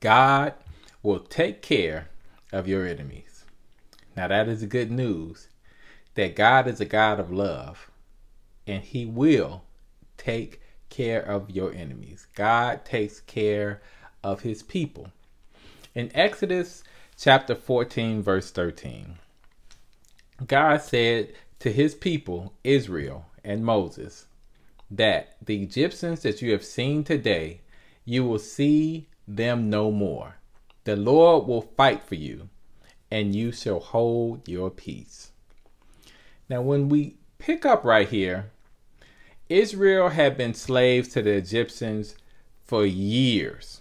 God will take care of your enemies. Now that is the good news, that God is a God of love, and he will take care of your enemies. God takes care of his people. In Exodus chapter 14, verse 13, God said to his people, Israel and Moses, that the Egyptians that you have seen today, you will see them no more. The Lord will fight for you, and you shall hold your peace. Now, when we pick up right here, Israel had been slaves to the Egyptians for years,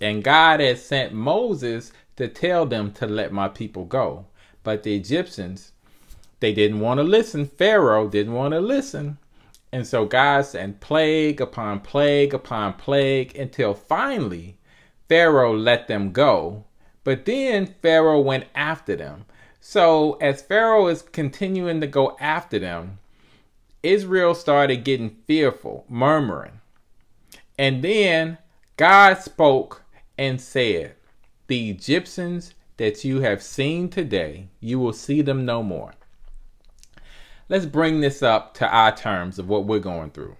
and God had sent Moses to tell them to let my people go. But the Egyptians, they didn't want to listen. Pharaoh didn't want to listen. And so God sent plague upon plague upon plague until finally Pharaoh let them go. But then Pharaoh went after them. So as Pharaoh is continuing to go after them, Israel started getting fearful, murmuring. And then God spoke and said, the Egyptians that you have seen today, you will see them no more. Let's bring this up to our terms of what we're going through.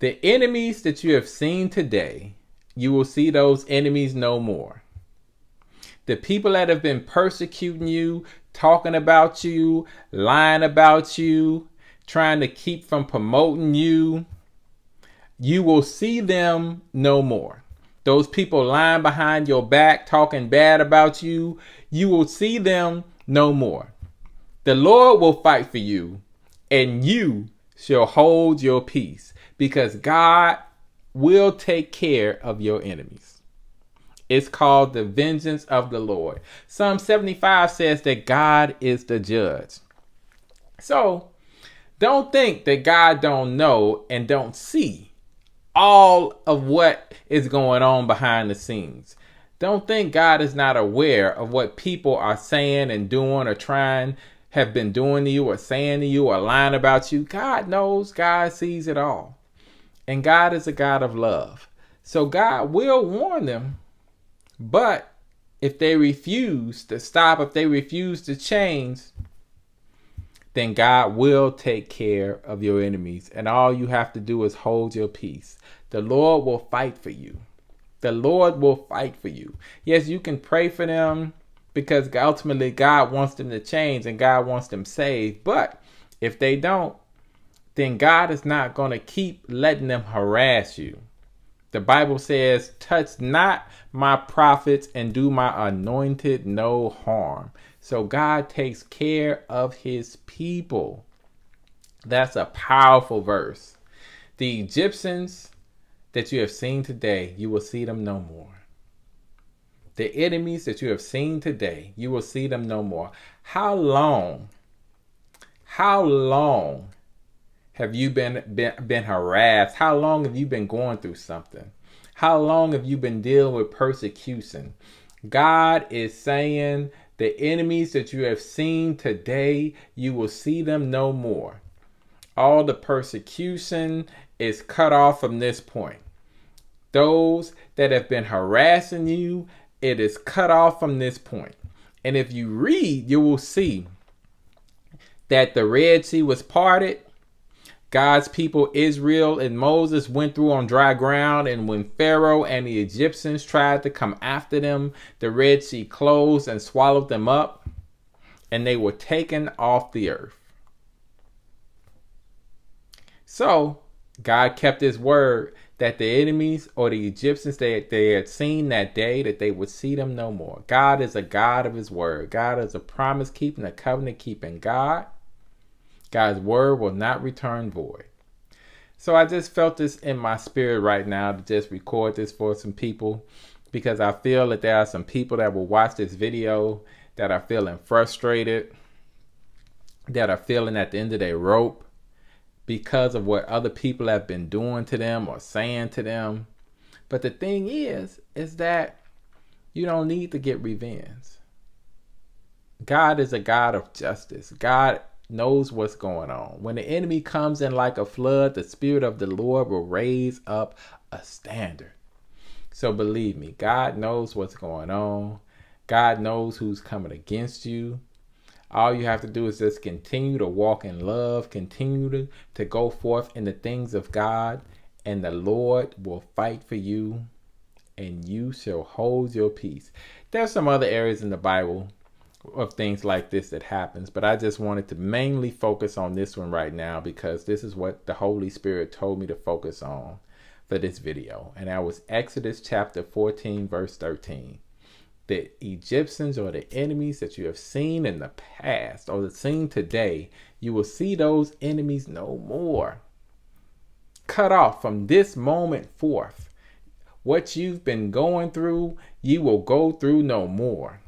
The enemies that you have seen today, you will see those enemies no more. The people that have been persecuting you, talking about you, lying about you, trying to keep from promoting you, you will see them no more. Those people lying behind your back, talking bad about you, you will see them no more. The Lord will fight for you, and you shall hold your peace, because God will take care of your enemies. It's called the vengeance of the Lord. Psalm 75 says that God is the judge. So don't think that God don't know and don't see all of what is going on behind the scenes. Don't think God is not aware of what people are saying and doing or trying have been doing to you or saying to you or lying about you. God knows, God sees it all. And God is a God of love. So God will warn them, but if they refuse to stop, if they refuse to change, then God will take care of your enemies. And all you have to do is hold your peace. The Lord will fight for you. The Lord will fight for you. Yes, you can pray for them, because ultimately God wants them to change and God wants them saved. But if they don't, then God is not going to keep letting them harass you. The Bible says, touch not my prophets and do my anointed no harm. So God takes care of his people. That's a powerful verse. The Egyptians that you have seen today, you will see them no more. The enemies that you have seen today, you will see them no more. How long have you been harassed? How long have you been going through something? How long have you been dealing with persecution? God is saying the enemies that you have seen today, you will see them no more. All the persecution is cut off from this point. Those that have been harassing you, it is cut off from this point. And if you read, you will see that the Red Sea was parted. God's people, Israel and Moses, went through on dry ground. And when Pharaoh and the Egyptians tried to come after them, the Red Sea closed and swallowed them up, and they were taken off the earth. So God kept his word that the enemies or the Egyptians that they had seen that day, that they would see them no more. God is a God of his word. God is a promise keeping, a covenant keeping God. God's word will not return void. So I just felt this in my spirit right now to just record this for some people, because I feel that there are some people that will watch this video that are feeling frustrated, that are feeling at the end of their rope, because of what other people have been doing to them or saying to them. But the thing is that you don't need to get revenge. God is a God of justice. God knows what's going on. When the enemy comes in like a flood, the Spirit of the Lord will raise up a standard. So believe me, God knows what's going on. God knows who's coming against you. All you have to do is just continue to walk in love, continue to go forth in the things of God, and the Lord will fight for you, and you shall hold your peace. There's some other areas in the Bible of things like this that happens, but I just wanted to mainly focus on this one right now because this is what the Holy Spirit told me to focus on for this video. And that was Exodus chapter 14, verse 13. The Egyptians, or the enemies that you have seen in the past or seen today, you will see those enemies no more. Cut off from this moment forth. What you've been going through, you will go through no more.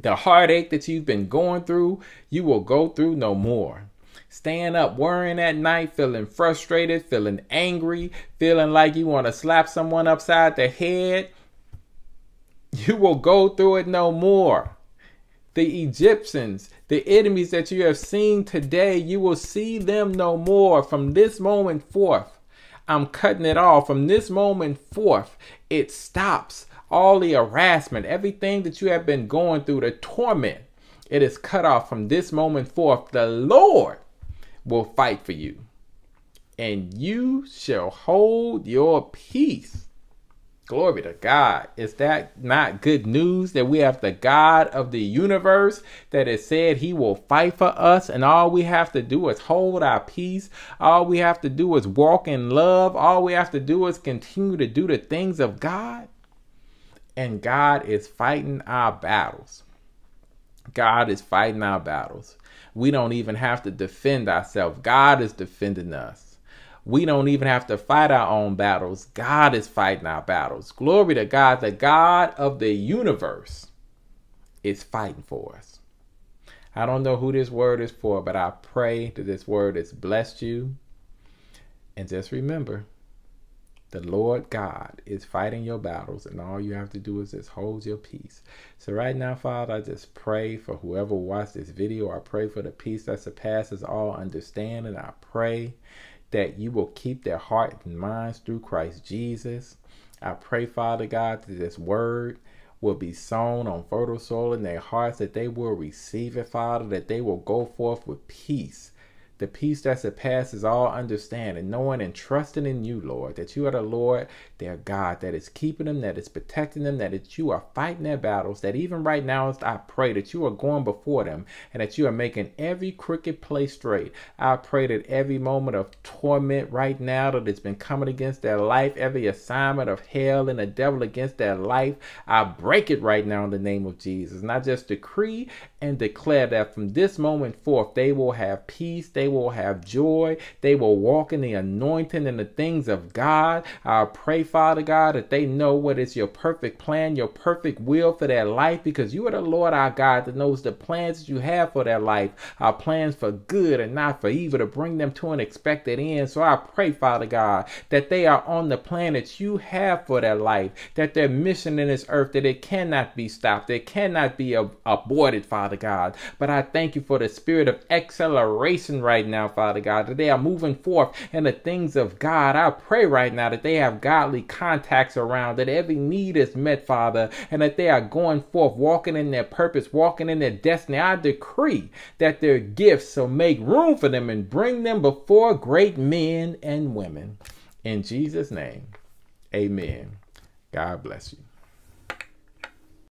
The heartache that you've been going through, you will go through no more. Staying up worrying at night, feeling frustrated, feeling angry, feeling like you want to slap someone upside the head, you will go through it no more. The Egyptians, the enemies that you have seen today, you will see them no more from this moment forth. I'm cutting it off from this moment forth. It stops. All the harassment, everything that you have been going through, the torment, it is cut off from this moment forth. The Lord will fight for you, and you shall hold your peace. Glory to God. Is that not good news that we have the God of the universe that has said he will fight for us, and all we have to do is hold our peace. All we have to do is walk in love. All we have to do is continue to do the things of God. And God is fighting our battles. God is fighting our battles. We don't even have to defend ourselves. God is defending us. We don't even have to fight our own battles. God is fighting our battles. Glory to God. The God of the universe is fighting for us. I don't know who this word is for, but I pray that this word has blessed you. And just remember, the Lord God is fighting your battles, and all you have to do is just hold your peace. So right now, Father, I just pray for whoever watched this video. I pray for the peace that surpasses all understanding. I pray that you will keep their heart and minds through Christ Jesus. I pray, Father God, that this word will be sown on fertile soil in their hearts, that they will receive it, Father, that they will go forth with peace. The peace that surpasses all understanding, knowing and trusting in you, Lord, that you are the Lord, their God, that is keeping them, that is protecting them, that you are fighting their battles, that even right now, I pray that you are going before them and that you are making every crooked place straight. I pray that every moment of torment right now that has been coming against their life, every assignment of hell and the devil against their life, I break it right now in the name of Jesus. And I just decree and declare that from this moment forth, they will have peace, they will have joy, they will walk in the anointing and the things of God. I pray, Father God, that they know what is your perfect plan, your perfect will for their life, because you are the Lord our God that knows the plans that you have for their life are plans for good and not for evil, to bring them to an expected end. So I pray, Father God, that they are on the plan that you have for their life, that their mission in this earth, that it cannot be stopped, it cannot be aborted, Father God. But I thank you for the spirit of acceleration right now, Father God, that they are moving forth in the things of God. I pray right now that they have godly contacts around, that every need is met, Father, and that they are going forth, walking in their purpose, walking in their destiny. I decree that their gifts shall make room for them and bring them before great men and women. In Jesus' name, amen. God bless you.